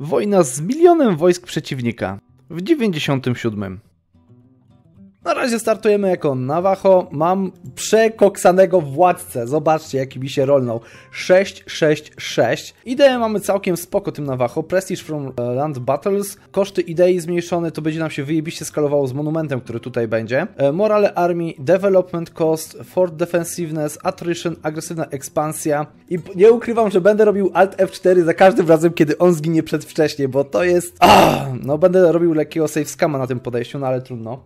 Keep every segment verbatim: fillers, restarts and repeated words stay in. Wojna z milionem wojsk przeciwnika w dziewięćdziesiątym siódmym. Na razie startujemy jako Navajo. Mam przekoksanego władcę. Zobaczcie, jaki mi się rolnął. sześć, sześć, sześć. Ideę mamy całkiem spoko tym Navajo. Prestige from Land Battles. Koszty idei zmniejszone. To będzie nam się wyjebiście skalowało z monumentem, który tutaj będzie. Morale armii. Development cost. Fort defensiveness. Attrition. Agresywna ekspansja. I nie ukrywam, że będę robił Alt F cztery za każdym razem, kiedy on zginie przedwcześnie, bo to jest... Ah! No będę robił lekkiego save scama na tym podejściu, no ale trudno.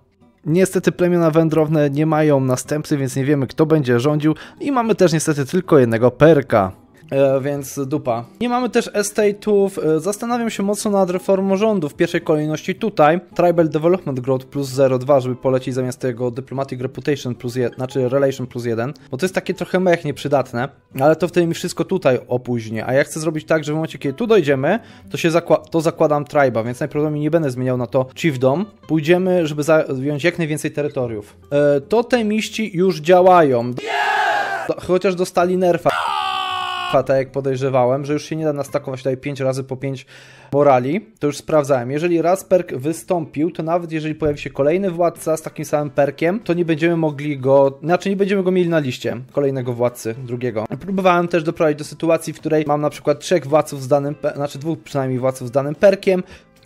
Niestety plemiona wędrowne nie mają następcy, więc nie wiemy, kto będzie rządził i mamy też niestety tylko jednego perka. E, więc dupa. Nie mamy też estate'ów. E, zastanawiam się mocno nad reformą rządu. W pierwszej kolejności tutaj Tribal Development Growth plus zero przecinek dwa, żeby polecić zamiast tego Diplomatic Reputation plus jeden, znaczy Relation plus jeden, bo to jest takie trochę mech nieprzydatne, ale to wtedy mi wszystko tutaj opóźni, a ja chcę zrobić tak, że w momencie, kiedy tu dojdziemy, to się zakła to zakładam Tribe'a, więc najprawdopodobniej nie będę zmieniał na to Chiefdom. Pójdziemy, żeby zająć jak najwięcej terytoriów. E, totemiści już działają. Chociaż dostali nerfa. Tak jak podejrzewałem, że już się nie da nastakować tutaj pięć razy po pięć morali. To już sprawdzałem. Jeżeli raz perk wystąpił, to nawet jeżeli pojawi się kolejny władca z takim samym perkiem, to nie będziemy mogli go... Znaczy nie będziemy go mieli na liście kolejnego władcy, drugiego. Próbowałem też doprowadzić do sytuacji, w której mam na przykład trzech władców z danym... Znaczy dwóch przynajmniej władców z danym perkiem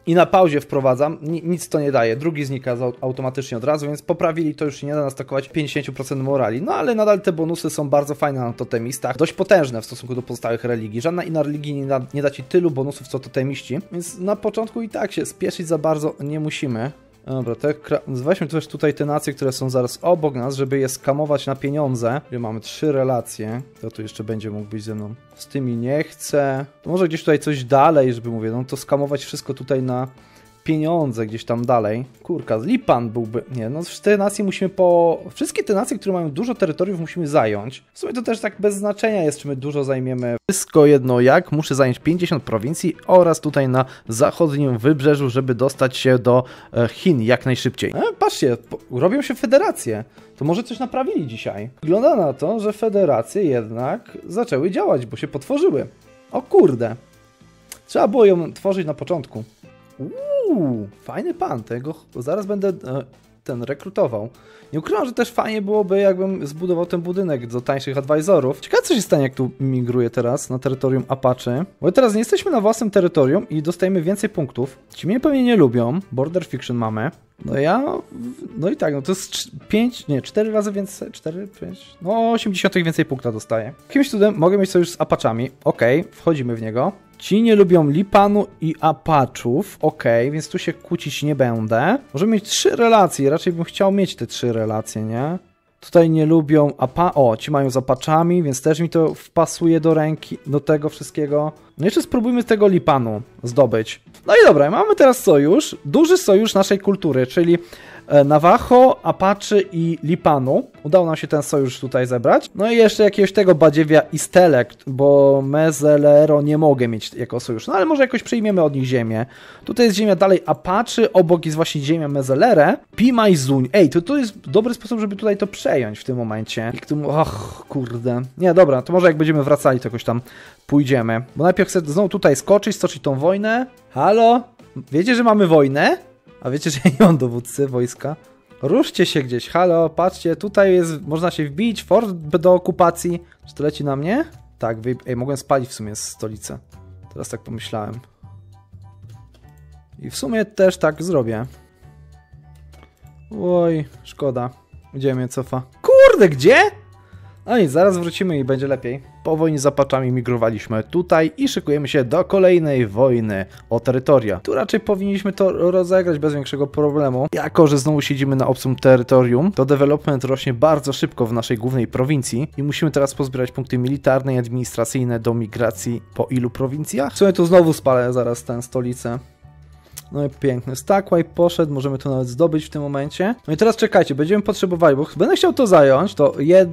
i na pauzie wprowadzam. Nic to nie daje. Drugi znika automatycznie od razu, więc poprawili to, już nie da nastakować pięćdziesiąt procent morali. No ale nadal te bonusy są bardzo fajne na totemistach. Dość potężne w stosunku do pozostałych religii. Żadna inna religia nie da, nie da ci tylu bonusów co totemiści. Więc na początku i tak się spieszyć za bardzo nie musimy. Dobra, te weźmy też tutaj te nacje, które są zaraz obok nas, żeby je skamować na pieniądze. Gdzie mamy trzy relacje. Kto tu jeszcze będzie mógł być ze mną? Z tymi nie chcę. To może gdzieś tutaj coś dalej, żeby mówię, no to skamować wszystko tutaj na pieniądze gdzieś tam dalej. Kurka, Lipan byłby... Nie, no te nacje musimy po... Wszystkie te nacje, które mają dużo terytoriów, musimy zająć. W sumie to też tak bez znaczenia jest, czy my dużo zajmiemy. Wszystko jedno jak, muszę zająć pięćdziesiąt prowincji oraz tutaj na zachodnim wybrzeżu, żeby dostać się do Chin jak najszybciej. E, patrzcie, robią się federacje. To może coś naprawili dzisiaj. Wygląda na to, że federacje jednak zaczęły działać, bo się potworzyły. O kurde. Trzeba było ją tworzyć na początku. Uuu, fajny pan, tego zaraz będę e, ten rekrutował. Nie ukrywam, że też fajnie byłoby, jakbym zbudował ten budynek do tańszych adwajzorów. Ciekawe, co się stanie, jak tu migruję teraz na terytorium Apache. Bo teraz nie jesteśmy na własnym terytorium i dostajemy więcej punktów. Ci mnie pewnie nie lubią, border fiction mamy. No ja, no i tak, no to jest pięć, nie, cztery razy więcej, cztery, pięć, no osiemdziesiąt więcej punkta dostaję. Jakimś cudem mogę mieć sojusz z Apaczami, okej, okay, wchodzimy w niego. Ci nie lubią Lipanu i Apaczów, okej, okay, więc tu się kłócić nie będę. Możemy mieć trzy relacje, raczej bym chciał mieć te trzy relacje, nie? Tutaj nie lubią apa... O, ci mają z Apaczami, więc też mi to wpasuje do ręki, do tego wszystkiego. No jeszcze spróbujmy tego Lipanu zdobyć. No i dobra, mamy teraz sojusz, duży sojusz naszej kultury, czyli Navajo, Apache i Lipanu. Udało nam się ten sojusz tutaj zebrać. No i jeszcze jakiegoś tego badziewia i Stelek, bo Mescalero nie mogę mieć jako sojusz. No ale może jakoś przyjmiemy od nich ziemię. Tutaj jest ziemia dalej Apache, obok jest właśnie ziemia Mescalero, Pima i Zuni. Ej, to, to jest dobry sposób, żeby tutaj to przejąć w tym momencie. Jak tu... Och, kurde. Nie, dobra, to może jak będziemy wracali, to jakoś tam pójdziemy. Bo najpierw chcę znowu tutaj skoczyć, stoczyć tą wojnę. Halo? Wiecie, że mamy wojnę? A wiecie, że nie mam dowódcy wojska? Ruszcie się gdzieś, halo, patrzcie, tutaj jest, można się wbić, fort do okupacji. Czy to leci na mnie? Tak, wy... Ej, mogłem spalić w sumie stolicę. Teraz tak pomyślałem. I w sumie też tak zrobię. Oj, szkoda. Gdzie mnie cofa? Kurde, gdzie? No i zaraz wrócimy i będzie lepiej. Po wojnie z Apaczami migrowaliśmy tutaj i szykujemy się do kolejnej wojny o terytoria. Tu raczej powinniśmy to rozegrać bez większego problemu. Jako że znowu siedzimy na obcym terytorium, to development rośnie bardzo szybko w naszej głównej prowincji i musimy teraz pozbierać punkty militarne i administracyjne do migracji po ilu prowincjach? W sumie tu znowu spalę zaraz tę stolicę. No i piękny Stackway poszedł, możemy to nawet zdobyć w tym momencie. No i teraz czekajcie, będziemy potrzebowali, bo będę chciał to zająć, to jed...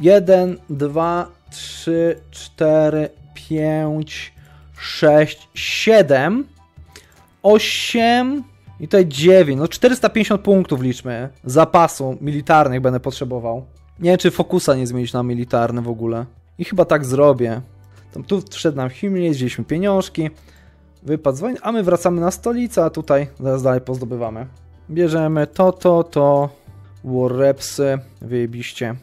jeden, dwa, trzy, cztery, pięć, sześć, siedem, osiem i tutaj dziewięć. No czterysta pięćdziesiąt punktów liczmy zapasu militarnych będę potrzebował. Nie wiem, czy fokusa nie zmienić na militarny w ogóle. I chyba tak zrobię. Tam, tu wszedł nam Himli, zjedliśmy pieniążki. Wypad z wojny, a my wracamy na stolicę, a tutaj zaraz dalej pozdobywamy. Bierzemy to, to, to, warrepsy, wyjebiście.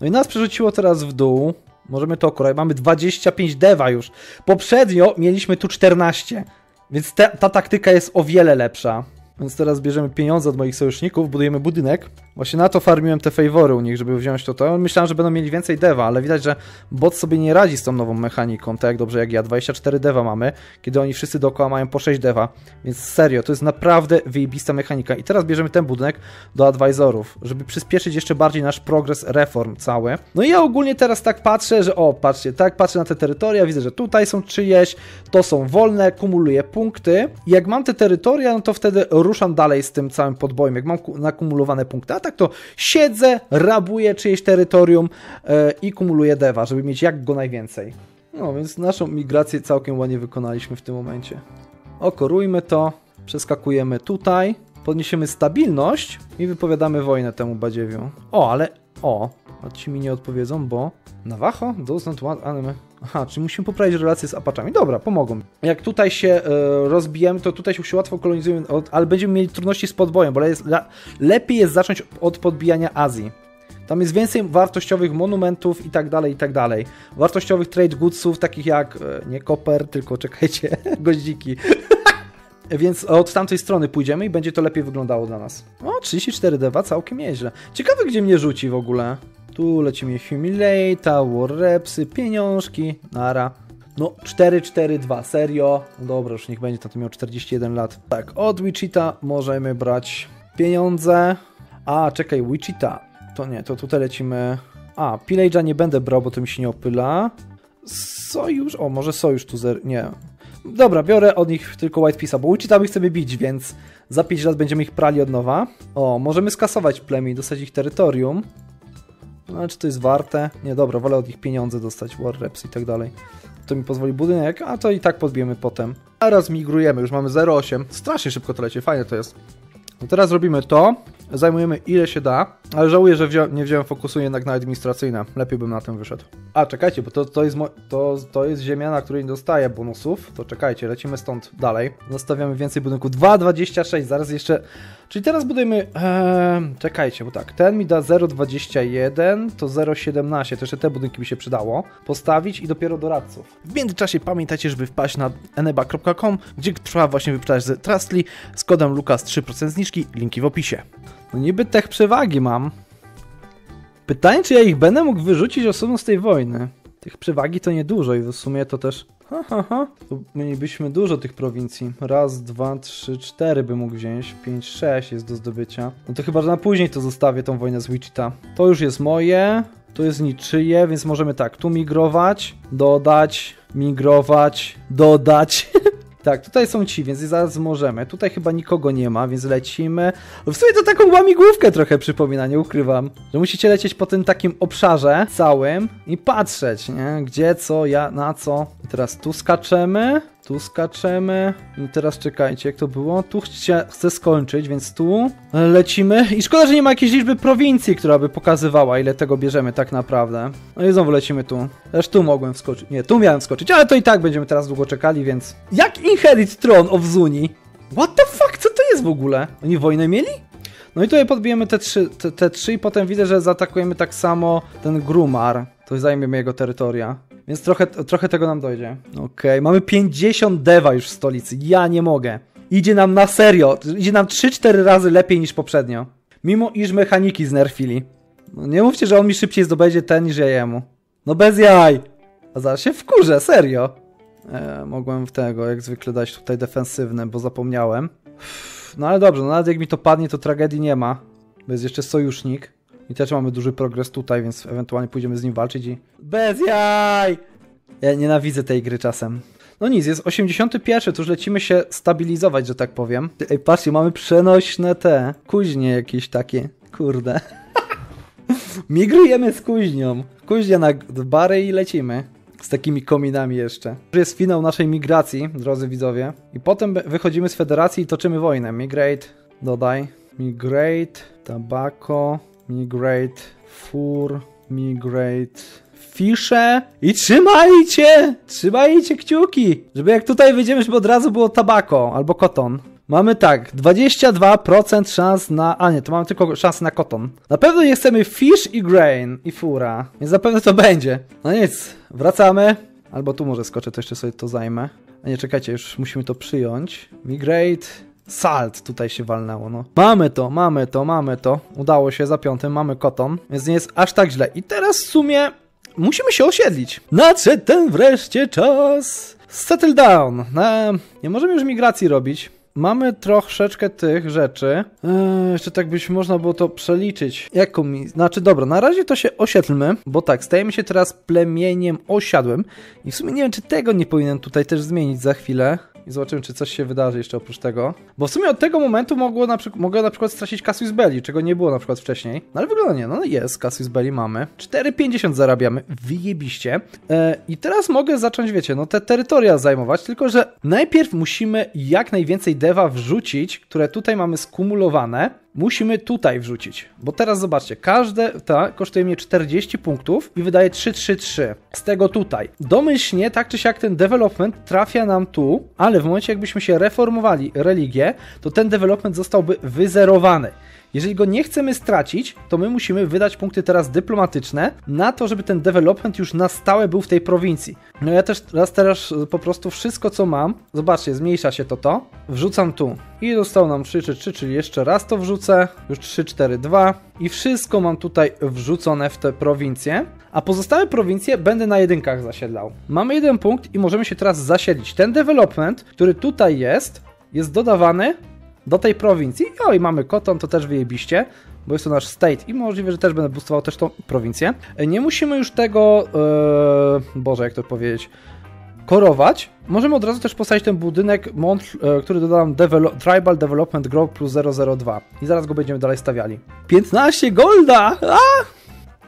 No i nas przerzuciło teraz w dół. Możemy to akurat, mamy dwadzieścia pięć dewa już. Poprzednio mieliśmy tu czternaście, więc te, ta taktyka jest o wiele lepsza. Więc teraz bierzemy pieniądze od moich sojuszników, budujemy budynek. Właśnie na to farmiłem te favory u nich, żeby wziąć to to. Myślałem, że będą mieli więcej dewa, ale widać, że bot sobie nie radzi z tą nową mechaniką, tak dobrze jak ja. dwadzieścia cztery dewa mamy, kiedy oni wszyscy dookoła mają po sześć dewa. Więc serio, to jest naprawdę wyjebista mechanika. I teraz bierzemy ten budynek do advisorów, żeby przyspieszyć jeszcze bardziej nasz progres reform cały. No i ja ogólnie teraz tak patrzę, że o, patrzcie, tak patrzę na te terytoria, widzę, że tutaj są czyjeś, to są wolne, kumuluję punkty. I jak mam te terytoria, no to wtedy ruszam dalej z tym całym podbojem, jak mam nakumulowane punkty, a tak to siedzę, rabuję czyjeś terytorium yy, i kumuluję dewa, żeby mieć jak go najwięcej. No więc naszą migrację całkiem ładnie wykonaliśmy w tym momencie. Okorujmy to, przeskakujemy tutaj, podniesiemy stabilność i wypowiadamy wojnę temu badziewiu. O, ale o, a ci mi nie odpowiedzą, bo Navajo does not want anime. Aha, czyli musimy poprawić relacje z Apaczami. Dobra, pomogą. Jak tutaj się y, rozbijemy, to tutaj się łatwo kolonizujemy, od, ale będziemy mieli trudności z podbojem, bo jest, le, lepiej jest zacząć od podbijania Azji. Tam jest więcej wartościowych monumentów i tak dalej, i tak dalej. Wartościowych trade goodsów, takich jak, y, nie koper, tylko czekajcie, goździki. Więc od tamtej strony pójdziemy i będzie to lepiej wyglądało dla nas. O, trzydzieści cztery dewa, całkiem nieźle. Ciekawe, gdzie mnie rzuci w ogóle. Tu lecimy Humilata, warrepsy, pieniążki, nara. No, cztery cztery dwa, serio? No dobra, już niech będzie, to miał czterdzieści jeden lat. Tak, od Wichita możemy brać pieniądze. A, czekaj, Wichita. To nie, to tutaj lecimy... A, Pillage'a nie będę brał, bo to mi się nie opyla. Sojusz? O, może Sojusz tu zer... nie. Dobra, biorę od nich tylko White Piece'a, bo Wichita chcemy bić, więc za pięć lat będziemy ich prali od nowa. O, możemy skasować plemię i dostać ich terytorium. Ale czy to jest warte? Nie, dobra, wolę od nich pieniądze dostać, warreps i tak dalej. To mi pozwoli budynek, a to i tak podbijemy potem. Teraz migrujemy, już mamy zero osiem. Strasznie szybko to leci, fajne to jest. No teraz robimy to, zajmujemy ile się da, ale żałuję, że wzią nie wziąłem fokusu jednak na administracyjne. Lepiej bym na tym wyszedł. A, czekajcie, bo to, to, jest, to, to jest ziemia, na której nie dostaję bonusów. To czekajcie, lecimy stąd dalej. Zostawiamy więcej budynków. dwa dwadzieścia sześć, zaraz jeszcze... Czyli teraz budujemy... Eee, czekajcie, bo tak, ten mi da zero dwadzieścia jeden, to zero siedemnaście. To jeszcze te budynki mi się przydało postawić i dopiero doradców. W międzyczasie pamiętajcie, żeby wpaść na eneba kropka com, gdzie trwa właśnie wyprzedaż z Trustly z kodem Lookas trzy procent zniżki, linki w opisie. No niby tech przewagi mam. Pytanie, czy ja ich będę mógł wyrzucić osobno z tej wojny. Tych przewagi to niedużo i w sumie to też... Ha, ha, ha. Tu mielibyśmy dużo tych prowincji. Raz, dwa, trzy, cztery bym mógł wziąć. Pięć, sześć jest do zdobycia. No to chyba, że na później to zostawię tą wojnę z Wichita. To już jest moje. To jest niczyje, więc możemy tak. Tu migrować, dodać, migrować, dodać... Tak, tutaj są ci, więc zaraz możemy. Tutaj chyba nikogo nie ma, więc lecimy. W sumie to taką łamigłówkę trochę przypomina, nie ukrywam. Że musicie lecieć po tym takim obszarze całym i patrzeć, nie? Gdzie, co, ja, na co. I teraz tu skaczemy, tu skaczemy. I teraz czekajcie, jak to było? Tu chcia, chcę skończyć, więc tu lecimy. I szkoda, że nie ma jakiejś liczby prowincji, która by pokazywała, ile tego bierzemy tak naprawdę. No i znowu lecimy tu. Też tu mogłem wskoczyć. Nie, tu miałem wskoczyć, ale to i tak będziemy teraz długo czekali, więc... Jak inherit tron of Zuni? What the fuck? Co to jest w ogóle? Oni wojnę mieli? No i tutaj podbijemy te trzy, te, te trzy i potem widzę, że zaatakujemy tak samo ten Grumar. To zajmiemy jego terytoria. Więc trochę, trochę tego nam dojdzie. Okej, okay, mamy pięćdziesiąt dewa już w stolicy. Ja nie mogę. Idzie nam na serio. Idzie nam trzy cztery razy lepiej niż poprzednio. Mimo iż mechaniki znerfili. No nie mówcie, że on mi szybciej zdobędzie ten niż ja jemu. No bez jaj. A zaraz się wkurzę, serio. E, mogłem w tego jak zwykle dać tutaj defensywne, bo zapomniałem. Uff, no ale dobrze, no nawet jak mi to padnie, to tragedii nie ma. Bo jest jeszcze sojusznik. I też mamy duży progres tutaj, więc ewentualnie pójdziemy z nim walczyć i... Bez jaj! Ja nienawidzę tej gry czasem. No nic, jest osiemdziesiąty pierwszy, to już lecimy się stabilizować, że tak powiem. Ej, patrzcie, mamy przenośne te... Kuźnie jakieś takie. Kurde. Migrujemy z kuźnią. Kuźnia na bary i lecimy. Z takimi kominami jeszcze. To jest finał naszej migracji, drodzy widzowie. I potem wychodzimy z federacji i toczymy wojnę. Migrate, dodaj. Migrate, tabako... Migrate, fur, migrate fisze. I trzymajcie! Trzymajcie kciuki! Żeby jak tutaj wyjdziemy, żeby od razu było tabako albo koton. Mamy tak, dwadzieścia dwa procent szans na... A nie, to mamy tylko szans na koton. Na pewno nie chcemy fish i grain i fura. Więc zapewne to będzie. No nic, wracamy. Albo tu może skoczę, to jeszcze sobie to zajmę. A nie, czekajcie, już musimy to przyjąć. Migrate... Salt tutaj się walnęło, no. Mamy to, mamy to, mamy to. Udało się, za piątym mamy koton. Więc nie jest aż tak źle. I teraz w sumie... Musimy się osiedlić. Nadszedł ten wreszcie czas. Settle down. Eee, nie możemy już migracji robić. Mamy troszeczkę tych rzeczy. Eee, jeszcze tak byś można było to przeliczyć. Jaką mi... Znaczy, dobra, na razie to się osiedlmy, bo tak, stajemy się teraz plemieniem osiadłym. I w sumie nie wiem, czy tego nie powinienem tutaj też zmienić za chwilę. I zobaczymy, czy coś się wydarzy jeszcze oprócz tego. Bo w sumie od tego momentu mogło na mogę na przykład stracić Casus Belli, czego nie było na przykład wcześniej. No ale wygląda nie, no jest, Casus Belli mamy. cztery pięćdziesiąt zarabiamy, wyjebiście. E, I teraz mogę zacząć, wiecie, no te terytoria zajmować, tylko że najpierw musimy jak najwięcej dewa wrzucić, które tutaj mamy skumulowane. Musimy tutaj wrzucić, bo teraz zobaczcie, każde ta kosztuje mnie czterdzieści punktów i wydaje trzy, trzy, trzy. Z tego tutaj. Domyślnie, tak czy siak ten development trafia nam tu, ale w momencie jakbyśmy się reformowali religię, to ten development zostałby wyzerowany. Jeżeli go nie chcemy stracić, to my musimy wydać punkty teraz dyplomatyczne na to, żeby ten development już na stałe był w tej prowincji. No ja też raz teraz po prostu wszystko co mam, zobaczcie, zmniejsza się to to, wrzucam tu i zostało nam trzy, trzy, trzy, czyli jeszcze raz to wrzucę, już trzy, cztery, dwa i wszystko mam tutaj wrzucone w te prowincje, a pozostałe prowincje będę na jedynkach zasiedlał. Mamy jeden punkt i możemy się teraz zasiedlić. Ten development, który tutaj jest, jest dodawany do tej prowincji. O, i mamy koton, to też wyjebiście, bo jest to nasz state i możliwe, że też będę boostował też tą prowincję. Nie musimy już tego, yy, Boże, jak to powiedzieć, korować. Możemy od razu też postawić ten budynek, który dodałem develop, Tribal Development Growth plus zero zero dwa i zaraz go będziemy dalej stawiali. piętnaście golda! A!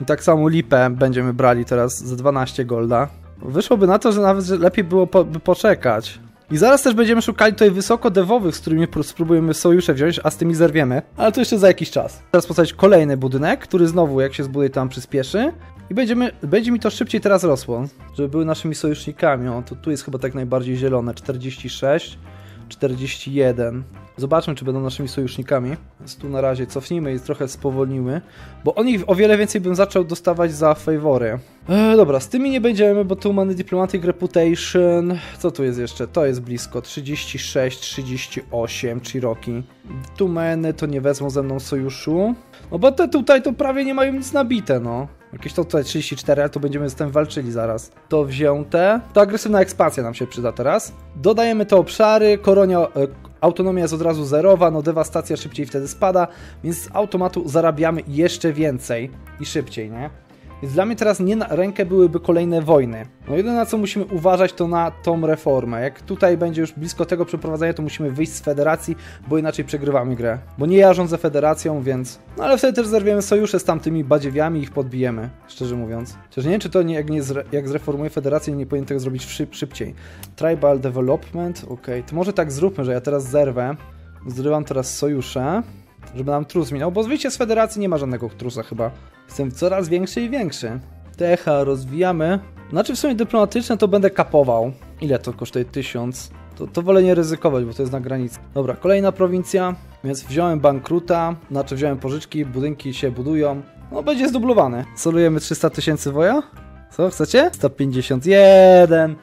I tak samo lipę będziemy brali teraz za dwanaście golda. Wyszłoby na to, że nawet że lepiej było po, by poczekać. I zaraz też będziemy szukali tutaj wysoko dewowych, z którymi spróbujemy sojusze wziąć, a z tymi zerwiemy. Ale to jeszcze za jakiś czas. Teraz postawić kolejny budynek, który znowu jak się zbuduje tam przyspieszy. I będziemy, będzie mi to szybciej teraz rosło, żeby były naszymi sojusznikami. O, to tu jest chyba tak najbardziej zielone. czterdzieści sześć, czterdzieści jeden. Zobaczmy, czy będą naszymi sojusznikami. Więc tu na razie cofnijmy i trochę spowolnimy. Bo oni o wiele więcej bym zaczął dostawać za favory. Eee, dobra, z tymi nie będziemy, bo tu mamy Diplomatic Reputation. Co tu jest jeszcze? To jest blisko. trzydzieści sześć, trzydzieści osiem Cherokee. Tu meny to nie wezmą ze mną sojuszu. No bo te tutaj to prawie nie mają nic nabite, no. Jakieś to tutaj trzydzieści cztery, ale to będziemy z tym walczyli zaraz. To wzięte. To agresywna ekspansja nam się przyda teraz. Dodajemy te obszary. Koronia... E, autonomia jest od razu zerowa, no dewastacja szybciej wtedy spada, więc z automatu zarabiamy jeszcze więcej i szybciej, nie? Więc dla mnie teraz nie na rękę byłyby kolejne wojny. No jedyne na co musimy uważać to na tą reformę. Jak tutaj będzie już blisko tego przeprowadzenia, to musimy wyjść z federacji, bo inaczej przegrywamy grę. Bo nie ja rządzę federacją, więc... No ale wtedy też zerwiemy sojusze z tamtymi badziewiami i ich podbijemy, szczerze mówiąc. Chociaż nie wiem, czy to nie, jak, nie zre, jak zreformuję federację, nie powinien tego zrobić szyb, szybciej. Tribal Development, okej. Okay. To może tak zróbmy, że ja teraz zerwę. Zrywam teraz sojusze. Żeby nam trus minął, bo z z federacji nie ma żadnego trusa chyba. Jestem coraz większy i większy. Techa rozwijamy. Znaczy w sumie dyplomatyczne to będę kapował. Ile to kosztuje? tysiąc. To, to wolę nie ryzykować, bo to jest na granicy. Dobra, kolejna prowincja. Więc wziąłem bankruta, znaczy wziąłem pożyczki, budynki się budują. No będzie zdublowany. Solujemy trzysta tysięcy woja? Co chcecie? sto pięćdziesiąt jeden.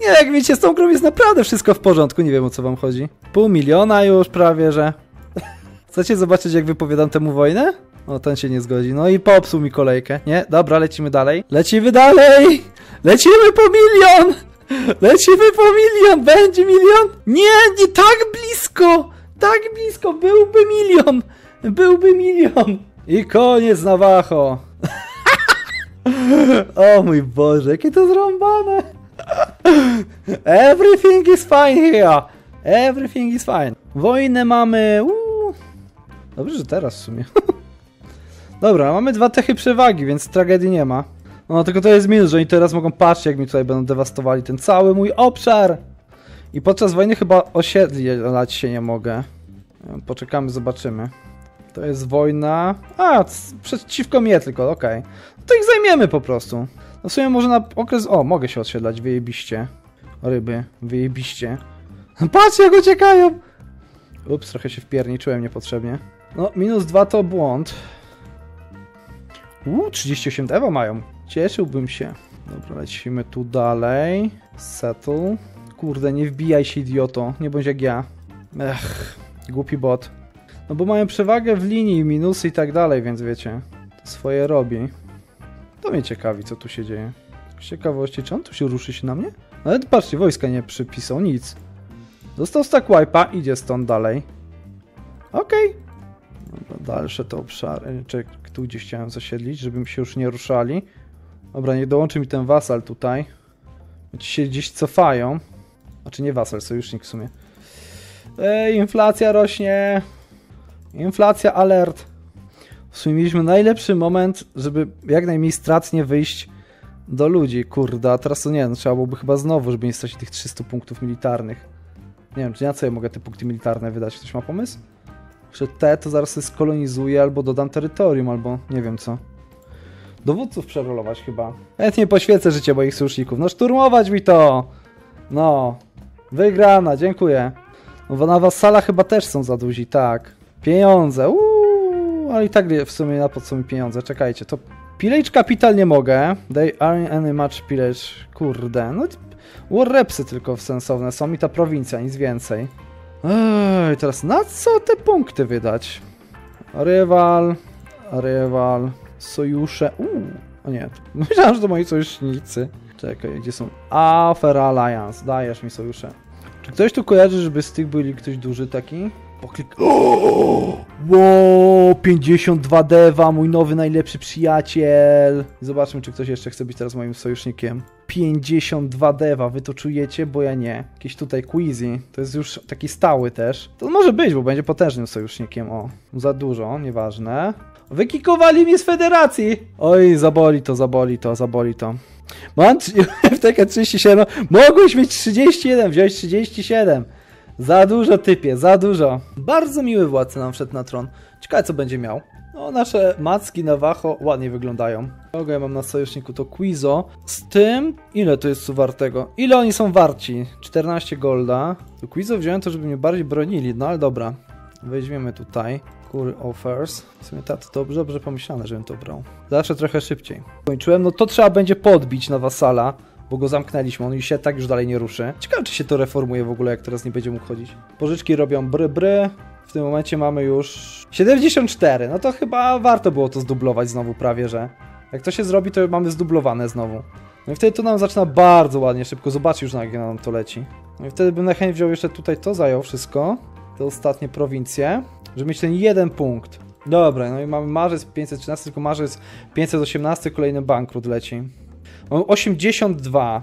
Nie, jak wiecie, z tą grą jest naprawdę wszystko w porządku, nie wiem o co wam chodzi. Pół miliona już prawie, że... Chcecie zobaczyć jak wypowiadam temu wojnę? O, ten się nie zgodzi, no i popsuł mi kolejkę. Nie? Dobra, lecimy dalej. Lecimy dalej! Lecimy po milion! Lecimy po milion! Będzie milion! Nie, nie, tak blisko! Tak blisko, byłby milion! Byłby milion! I koniec Navajo! O mój Boże, jakie to zrąbane! Everything is fine here. Everything is fine. Wojnę mamy. Uuu. Dobrze, że teraz w sumie. Dobra, mamy dwa techy przewagi, więc tragedii nie ma. No tylko to jest minus, że oni teraz mogą patrzeć, jak mi tutaj będą dewastowali ten cały mój obszar. I podczas wojny chyba osiedlać się nie mogę. Poczekamy, zobaczymy. To jest wojna... A, przeciwko mnie tylko, okej. Okay. No to ich zajmiemy po prostu. No w sumie może na okres... O, mogę się odsiedlać, wyjebiście. Ryby, wyjebiście. Patrzcie, jak uciekają! Ups, trochę się wpierniczyłem niepotrzebnie. No, minus dwa to błąd. Uuu, trzydzieści osiem ewa mają. Cieszyłbym się. Dobra, lecimy tu dalej. Settle. Kurde, nie wbijaj się, idioto. Nie bądź jak ja. Ech, głupi bot. No bo mają przewagę w linii, minusy i tak dalej, więc wiecie. To swoje robi. To mnie ciekawi, co tu się dzieje. Z ciekawości, czy on tu się ruszy się na mnie? Nawet patrzcie, wojska nie przypisał, nic. Dostał stack wipe'a, idzie stąd dalej. Okej. Okay. Dobra, dalsze to obszary. Czy tu gdzieś chciałem zasiedlić, żebym się już nie ruszali. Dobra, niech dołączy mi ten wasal tutaj. Ci się gdzieś cofają. Znaczy nie wasal, sojusznik w sumie. Ej, inflacja rośnie. Inflacja alert. W sumie mieliśmy najlepszy moment, żeby jak najmniej stratnie wyjść do ludzi. Kurda, teraz to nie, no, trzeba byłoby chyba znowu, żeby nie stracić tych trzystu punktów militarnych. Nie wiem, czy na co ja mogę te punkty militarne wydać. Ktoś ma pomysł? Że te to zaraz sobie skolonizuję, albo dodam terytorium, albo nie wiem co. Dowódców przerolować chyba. Chętnie poświęcę życie moich sojuszników. No szturmować mi to! No. Wygrana, dziękuję. No na wasala chyba też są za duzi, tak. Pieniądze, uuu, ale i tak w sumie na po co mi pieniądze, czekajcie, to pillage capital nie mogę, they aren't any much pillage, kurde, no war repsy tylko sensowne są i ta prowincja, nic więcej. Ej, teraz na co te punkty wydać? Rywal, rywal, sojusze, uuu, o nie, myślałem, że to moi sojusznicy. Czekaj, gdzie są, a, Fair Alliance, dajesz mi sojusze. Czy ktoś tu kojarzy, żeby z tych byli ktoś duży taki? Poklik... O! Wow, pięćdziesiąt dwa dewa, mój nowy najlepszy przyjaciel. Zobaczmy, czy ktoś jeszcze chce być teraz moim sojusznikiem. pięćdziesiąt dwa dewa, wy to czujecie, bo ja nie. Jakiś tutaj Queasy, to jest już taki stały też. To może być, bo będzie potężnym sojusznikiem, o. Za dużo, nieważne. Wykikowali mnie z federacji! Oj, zaboli to, zaboli to, zaboli to. Mam trzydzieści siedem, mogłeś mieć trzydzieści jeden, wziąć trzydzieści siedem. Za dużo, typie, za dużo. Bardzo miły władca nam wszedł na tron. Ciekawe, co będzie miał. No, nasze macki Navajo ładnie wyglądają. Kogo ja mam na sojuszniku? To Quizo. Z tym, ile to jest tu wartego? Ile oni są warci? czternaście golda. To Quizo wziąłem to, żeby mnie bardziej bronili. No ale dobra. Weźmiemy tutaj. Cool offers. W sumie to dobrze, dobrze pomyślane, żebym to brał. Zawsze trochę szybciej. Kończyłem. No to trzeba będzie podbić na wasala. Bo go zamknęliśmy, on się tak już dalej nie ruszy. Ciekawe, czy się to reformuje w ogóle, jak teraz nie będzie mógł chodzić. Pożyczki robią bry, bry. W tym momencie mamy już siedemdziesiąt cztery. No to chyba warto było to zdublować znowu prawie, że. Jak to się zrobi, to mamy zdublowane znowu. No i wtedy to nam zaczyna bardzo ładnie szybko. Zobacz już, na jak nam to leci. No i wtedy bym najchętniej wziął jeszcze tutaj to, zajął wszystko. Te ostatnie prowincje. Żeby mieć ten jeden punkt. Dobra, no i mamy marzec pięćset trzynaście, tylko marzec pięćset osiemnaście, kolejny bankrut leci. Mam osiemdziesiąt dwa.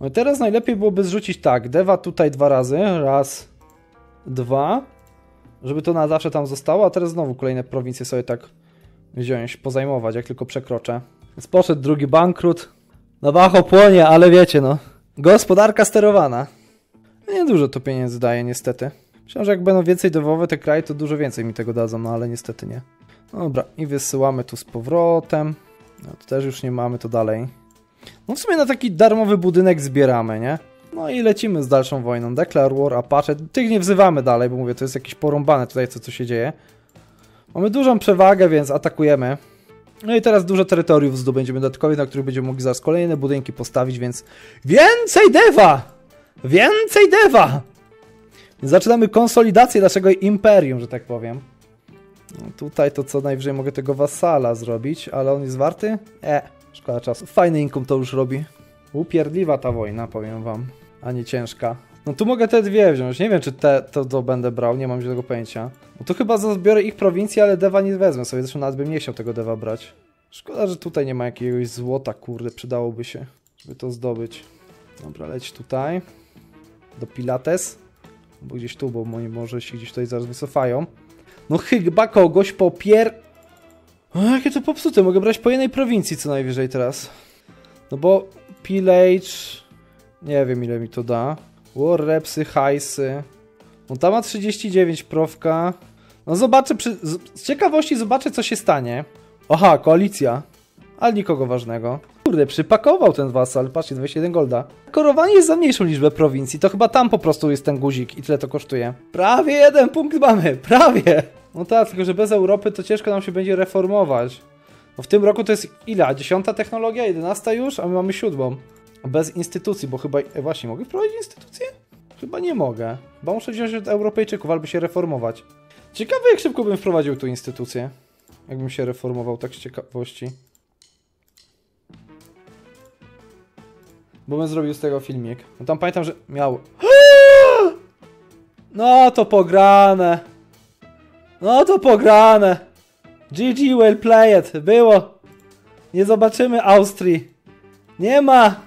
No i teraz najlepiej byłoby zrzucić tak, dewa tutaj dwa razy, raz, dwa, żeby to na zawsze tam zostało, a teraz znowu kolejne prowincje sobie tak wziąć, pozajmować, jak tylko przekroczę. Więc poszedł drugi bankrut. Navajo płonie, ale wiecie no, gospodarka sterowana. Niedużo to pieniędzy daje niestety. Myślę, że jak będą więcej dewowe te kraje, to dużo więcej mi tego dadzą, no ale niestety nie. Dobra, i wysyłamy tu z powrotem. No to też już nie mamy, to dalej. No w sumie na taki darmowy budynek zbieramy, nie? No i lecimy z dalszą wojną. Declare War, Apache. Tych nie wzywamy dalej, bo mówię, to jest jakieś porąbane tutaj, co, co się dzieje. Mamy dużą przewagę, więc atakujemy. No i teraz dużo terytoriów zdobędziemy dodatkowych, na których będziemy mogli zaraz kolejne budynki postawić, więc... Więcej dewa! Więcej dewa! Zaczynamy konsolidację naszego imperium, że tak powiem. No tutaj to co najwyżej mogę tego wasala zrobić, ale on jest warty? E, szkoda czasu. Fajny income to już robi. Upierdliwa ta wojna, powiem wam, a nie ciężka. No tu mogę te dwie wziąć, nie wiem czy te, to, to będę brał, nie mam żadnego pojęcia. No to chyba zbiorę ich prowincję, ale dewa nie wezmę sobie, zresztą nawet bym nie chciał tego dewa brać. Szkoda, że tutaj nie ma jakiegoś złota, kurde, przydałoby się, żeby to zdobyć. Dobra, leć tutaj, do Pilates, bo gdzieś tu, bo moi może się gdzieś tutaj zaraz wycofają. No chyba kogoś popier... O, jakie to popsute, mogę brać po jednej prowincji co najwyżej teraz. No bo pillage... Nie wiem ile mi to da. War repsy, hajsy. No tam ma trzydzieści dziewięć profka. No zobaczę, przy... z ciekawości zobaczę, co się stanie. Aha, koalicja. Ale nikogo ważnego. Kurde, przypakował ten wasal. Patrzcie, dwadzieścia jeden golda. Korowanie jest za mniejszą liczbę prowincji. To chyba tam po prostu jest ten guzik i tyle to kosztuje. Prawie jeden punkt mamy. Prawie. No tak, tylko że bez Europy to ciężko nam się będzie reformować. No w tym roku to jest ile? Dziesiąta technologia? Jedenasta już? A my mamy siódmą. Bez instytucji, bo chyba... E, właśnie, mogę wprowadzić instytucję? Chyba nie mogę. Bo muszę wziąć od Europejczyków, albo się reformować. Ciekawe, jak szybko bym wprowadził tu instytucję. Jakbym się reformował, tak z ciekawości. Bo bym zrobił z tego filmik. No tam pamiętam, że miał... No to pograne. No to pograne. G G, well played. Było. Nie zobaczymy Austrii. Nie ma.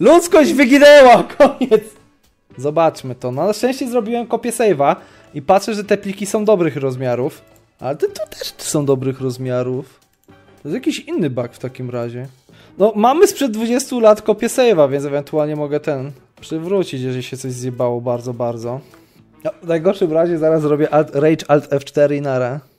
Ludzkość wyginęła. Koniec. Zobaczmy to. No, na szczęście zrobiłem kopię save'a. I patrzę, że te pliki są dobrych rozmiarów. Ale te tu też są dobrych rozmiarów. To jest jakiś inny bug w takim razie. No, mamy sprzed dwudziestu lat kopię save'a, więc ewentualnie mogę ten przywrócić, jeżeli się coś zjebało bardzo, bardzo. No, w najgorszym razie zaraz zrobię alt, Rage Alt F cztery i nara.